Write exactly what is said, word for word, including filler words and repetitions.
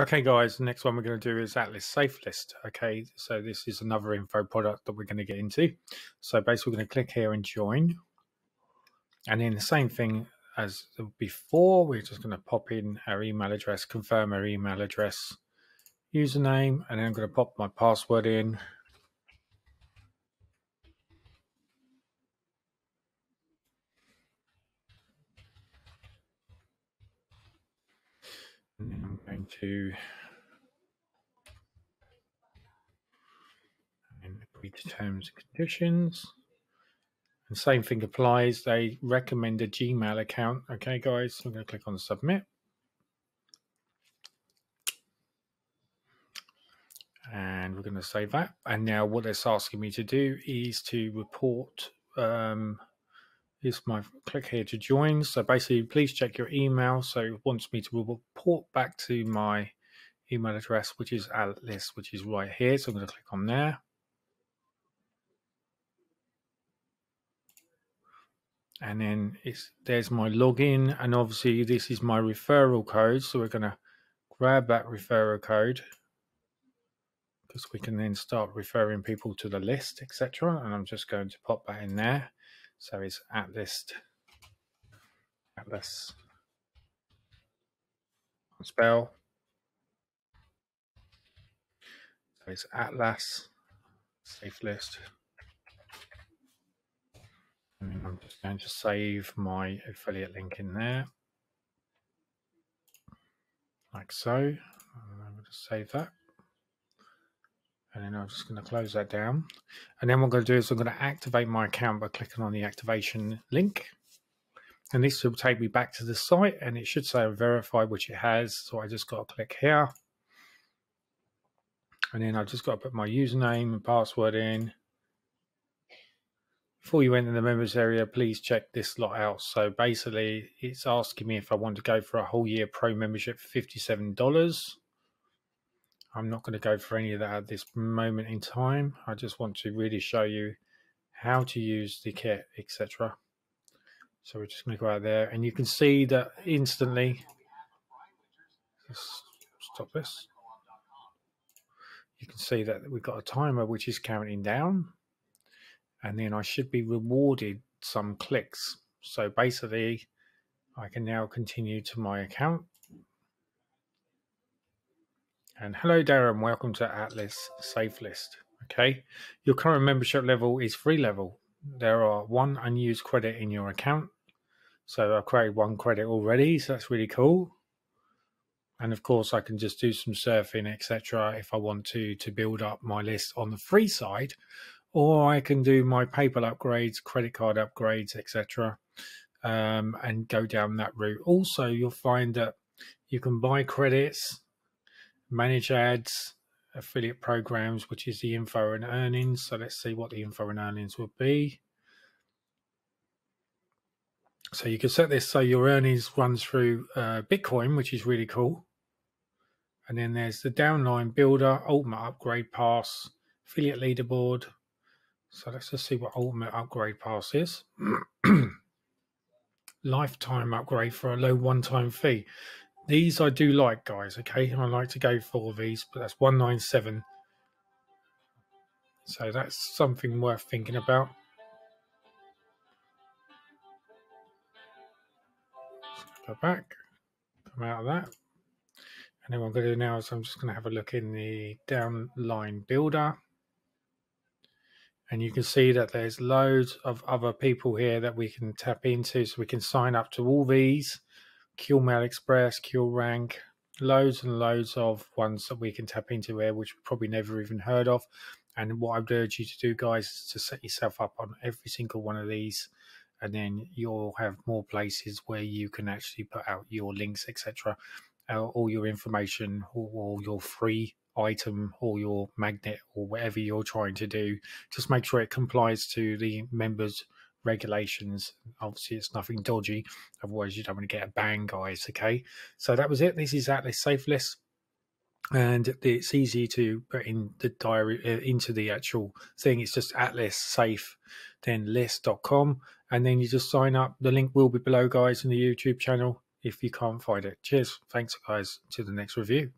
Okay guys, the next one we're going to do is Atlas SafeList. Okay, so this is another info product that we're going to get into. So basically we're going to click here and join. And then the same thing as before, we're just going to pop in our email address, confirm our email address, username, and then I'm going to pop my password in. I'm going to agree to terms and conditions. And same thing applies. They recommend a Gmail account. Okay, guys, so I'm going to click on submit. And we're going to save that. And now what it's asking me to do is to report. Um, Here's my click here to join. So basically, please check your email. So it wants me to report back to my email address, which is Atlas, which is right here. So I'm going to click on there. And then it's, there's my login. And obviously, this is my referral code. So we're going to grab that referral code, because we can then start referring people to the list, et cetera. And I'm just going to pop that in there. So it's Atlas, Atlas, spell. So it's Atlas, SafeList. And I'm just going to save my affiliate link in there, like so. And I'm going to save that. And then I'm just going to close that down. And then what I'm going to do is I'm going to activate my account by clicking on the activation link. And this will take me back to the site, and it should say verify, which it has. So I just got to click here. And then I've just got to put my username and password in. Before you enter the members area, please check this lot out. So basically, it's asking me if I want to go for a whole year pro membership for fifty-seven dollars. I'm not going to go for any of that at this moment in time. I just want to really show you how to use the kit, et cetera. So we're just going to go out there, and you can see that instantly. Let's stop this. You can see that we've got a timer which is counting down, and then I should be rewarded some clicks. So basically, I can now continue to my account. And hello, Darren. Welcome to Atlas SafeList. Okay, your current membership level is free level. There are one unused credit in your account. So I've created one credit already, so that's really cool. And of course, I can just do some surfing, et cetera, if I want to to build up my list on the free side, or I can do my PayPal upgrades, credit card upgrades, et cetera, um, and go down that route. Also, you'll find that you can buy credits, manage ads, affiliate programs, which is the info and earnings. So let's see what the info and earnings would be. So you can set this so your earnings runs through uh, Bitcoin, which is really cool. And then there's the downline builder, ultimate upgrade pass, affiliate leaderboard. So let's just see what ultimate upgrade pass is. Lifetime upgrade for a low one-time fee. These I do like, guys, okay? I like to go for these, but that's one ninety-seven. So that's something worth thinking about. Go back, come out of that. And then what I'm going to do now is I'm just going to have a look in the downline builder. And you can see that there's loads of other people here that we can tap into, so we can sign up to all these. Q-mail Express, Q-rank, loads and loads of ones that we can tap into here, which we've probably never even heard of. And what I would urge you to do, guys, is to set yourself up on every single one of these, and then you'll have more places where you can actually put out your links, et cetera, uh, all your information, or, or your free item, or your magnet, or whatever you're trying to do. Just make sure it complies to the members' regulations. Obviously, it's nothing dodgy, otherwise you don't want to get a ban, guys, okay? So that was it. This is Atlas SafeList, and it's easy to put in the diary uh, into the actual thing. It's just Atlas Safe then list dot com, and then you just sign up. The link will be below, guys, in the YouTube channel if you can't find it. Cheers. Thanks, guys. To the next review.